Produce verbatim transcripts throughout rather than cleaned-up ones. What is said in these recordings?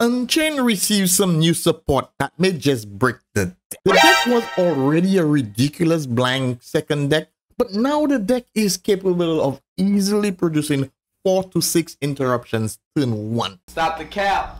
Unchained received some new support that may just break the deck. The deck was already a ridiculous blank second deck, but now the deck is capable of easily producing four to six interruptions turn one. Stop the cap!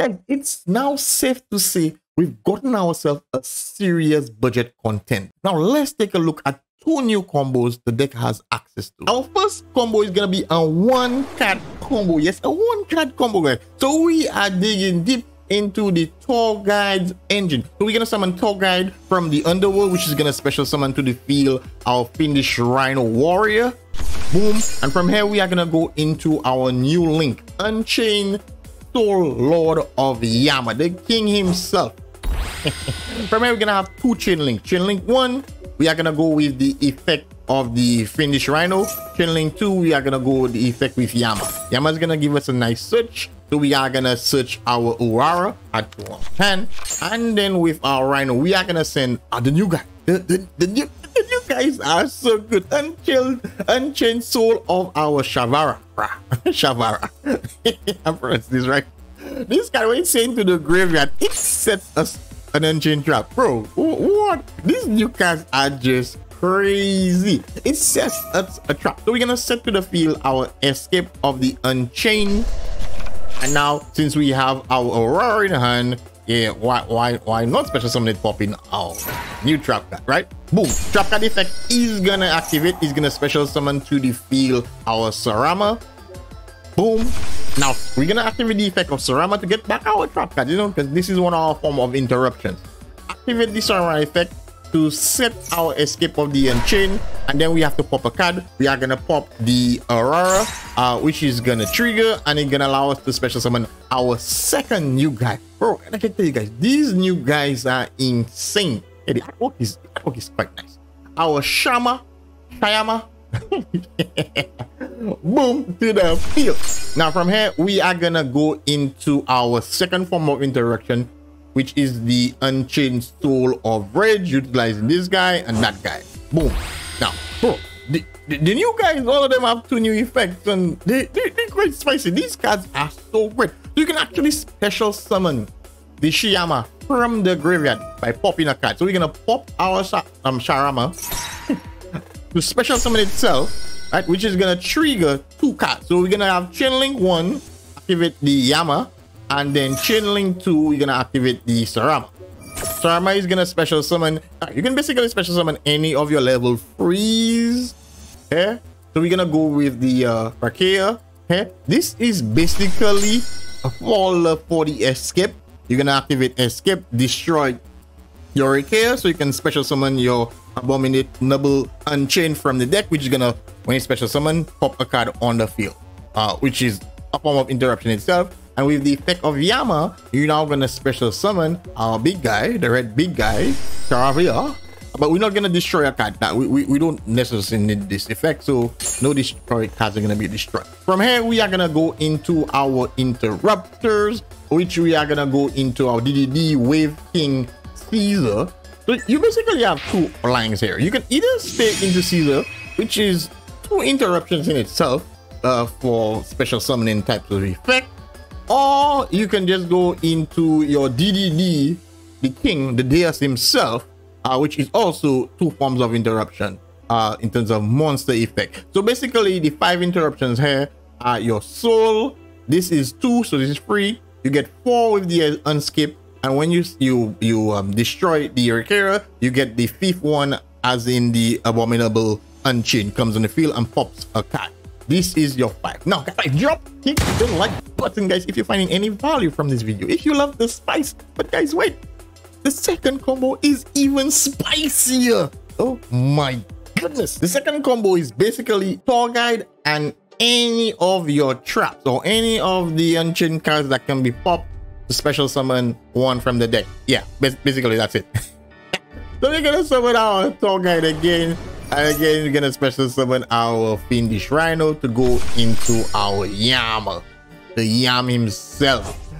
And it's now safe to say we've gotten ourselves a serious budget content. Now let's take a look at two new combos the deck has access to. Our first combo is going to be a one card combo. Yes, a one card combo, guys. So we are digging deep into the Tour Guide's engine. So we're going to summon Tour Guide from the Underworld, which is going to special summon to the field our Fiendish Rhino Warrior. Boom. And from here, we are going to go into our new link, Unchained Soul Lord of Yama, the king himself. From here, we're going to have two chain links. Chain link one, we are going to go with the effect of the Fiendish Rhino. Chain link two, we are going to go with the effect with Yama. Yama is going to give us a nice search. So we are going to search our Urara at one hand. And then with our Rhino, we are going to send uh, the new guy. The, the, the, new, the new guys are so good. Unchained, Unchained Soul of our Sharvara. Sharvara. I pronounced this right. This guy went sent to the graveyard. It sets us an Unchained trap. Bro, what? These new cards are just crazy. It sets us a trap. So we're going to set to the field our Escape of the Unchained. And now, since we have our Aurora in hand, yeah, why, why, why not special summon it popping our new trap card, right? Boom! Trap card effect is gonna activate. It's gonna special summon to the field our Sarama. Boom! Now we're gonna activate the effect of Sarama to get back our trap card, you know, because this is one of our form of interruptions. Activate the Sarama effect to set our Escape of the Unchained, and then we have to pop a card. We are gonna pop the Aurora, uh, which is gonna trigger, and it's gonna allow us to special summon our second new guy. Bro, I can tell you guys, these new guys are insane. Hey, the artwork is, the artwork is quite nice. Our Shyama, Shyama, boom, to the field. Now from here, we are gonna go into our second form of interaction, which is the Unchained Soul of Rage, utilizing this guy and that guy. Boom. Now, bro, the, the, the new guys, all of them have two new effects, and they, they, they're quite spicy. These cards are so great. You can actually special summon the Shyama from the graveyard by popping a card. So we're going to pop our um, Sharama to special summon itself, right? Which is going to trigger two cards. So we're going to have Chain Link one, activate the Yama, and then Chain Link two, we're going to activate the Sarama. Sarama is going to special summon. Right, you can basically special summon any of your level threes. Okay? So we're going to go with the uh, Rakea. Okay? This is basically a fall for the escape. You're going to activate escape, destroy your Rakea, so you can special summon your Abominate Noble Unchained from the deck, which is going to, when you special summon, pop a card on the field, uh, which is a form of interruption itself. And with the effect of Yama, you're now going to special summon our big guy, the red big guy, Caravia. But we're not going to destroy a card. That we, we, we don't necessarily need this effect, so no destroyed cards are going to be destroyed. From here, we are going to go into our interrupters, which we are going to go into our D D D Wave King Caesar. So you basically have two lines here. You can either stay into Caesar, which is two interruptions in itself uh, for special summoning types of effect. Or you can just go into your D D D, the king, the Deus himself, uh, which is also two forms of interruption uh, in terms of monster effect. So basically, the five interruptions here are your soul. This is two, so this is three. You get four with the unskip, and when you you you um, destroy the Urikera, you get the fifth one, as in the Abominable Unchained comes on the field and pops a card. This is your five. Now, guys, drop, kick the like button, guys, if you're finding any value from this video, if you love the spice. But guys, wait, the second combo is even spicier. Oh my goodness. The second combo is basically Tour Guide and any of your traps or any of the Unchained cards that can be popped to special summon one from the deck. Yeah, basically that's it. So we're gonna summon our Tour Guide again. And again, we're gonna special summon our Fiendish Rhino to go into our Yama, the Yam himself.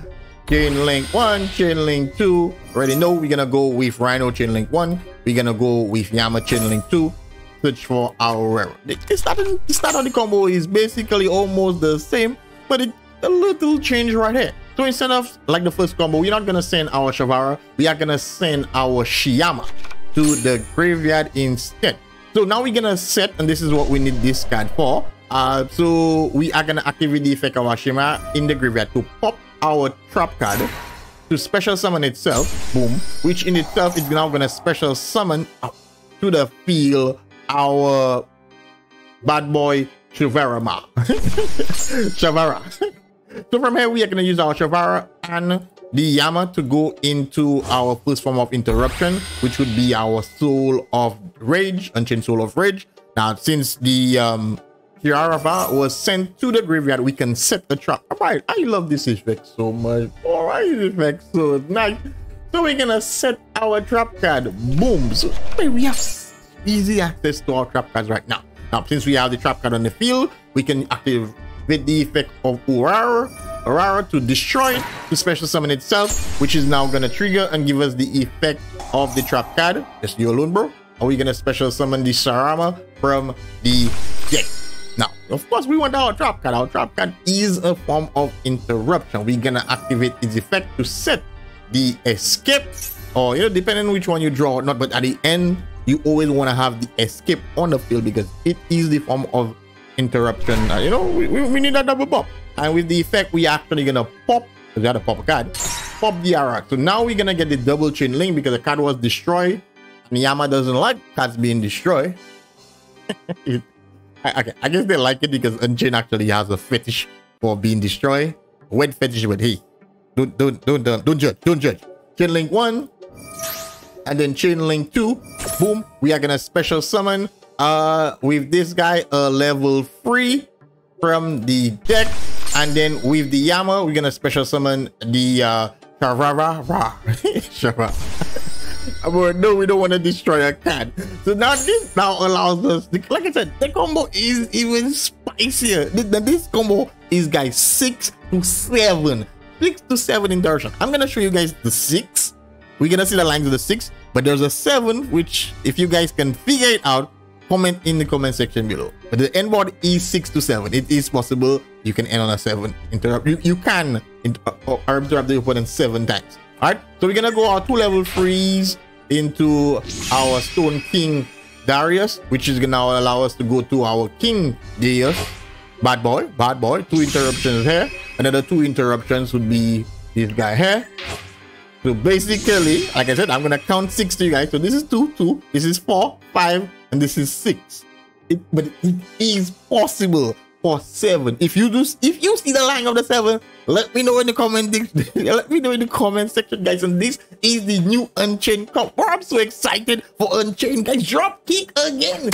Chain Link one, Chain Link two. Already know we're gonna go with Rhino Chain Link one. We're gonna go with Yama Chain Link two. Search for our Aurora. The start, the start of the combo is basically almost the same, but it a little change right here. So instead of like the first combo, we're not gonna send our Sharvara, we are gonna send our Shyama to the graveyard instead. So now we're gonna set, and this is what we need this card for. Uh, so we are gonna activate the Fekawashima in the graveyard to pop our trap card to special summon itself, boom, which in itself is now gonna special summon up to the field our bad boy Sharvara. Sharvara. So from here, we are going to use our Sharvara and the Yama to go into our first form of interruption, which would be our Soul of Rage, Unchained Soul of Rage. Now, since the um, Sharvara was sent to the graveyard, we can set the trap. All right, I love this effect so much. All right, this effect so nice. So we're going to set our trap card. Boom. So we have easy access to our trap cards right now. Now, since we have the trap card on the field, we can activate with the effect of Urara, Urara to destroy it, to special summon itself, which is now going to trigger and give us the effect of the trap card. Just you alone, bro. Are we going to special summon the Sarama from the deck? Now, of course, we want our trap card. Our trap card is a form of interruption. We're going to activate its effect to set the escape, or, you know, depending on which one you draw or not, but at the end, you always want to have the escape on the field because it is the form of interruption. Uh, you know, we, we, we need a double pop, and with the effect we actually gonna pop, we gotta pop a card, pop the Arak. So now we're gonna get the double chain link because the card was destroyed and Yama doesn't like cards being destroyed. it, I, okay, I guess they like it because Unchained actually has a fetish for being destroyed. Wet fetish, but hey, don't don't don't don't, don't judge, don't judge. Chain link one and then chain link two, boom, we are gonna special summon uh with this guy a uh, level three from the deck, and then with the Yama we're gonna special summon the uh Sharvara. But no, we don't want to destroy a card. So now this now allows us to, like I said, the combo is even spicier. This combo is, guys, six to seven six to seven in direction. I'm gonna show you guys the six. We're gonna see the lines of the six, but there's a seven which, if you guys can figure it out, comment in the comment section below. But the end board is six to seven. It is possible you can end on a seven. Interrupt. You, you can inter or interrupt the opponent seven times. Alright, so we're going to go our two level threes into our Stone King Darius, which is going to allow us to go to our King Darius. Bad boy, bad boy. Two interruptions here. Another two interruptions would be this guy here. So basically, like I said, I'm going to count six to you guys. So this is two, two. This is four, five. And this is six, it, but it is possible for seven. If you do, if you see the line of the seven, let me know in the comment. Let me know in the comment section, guys. And this is the new Unchained comp. I'm so excited for Unchained, guys. Drop kick again.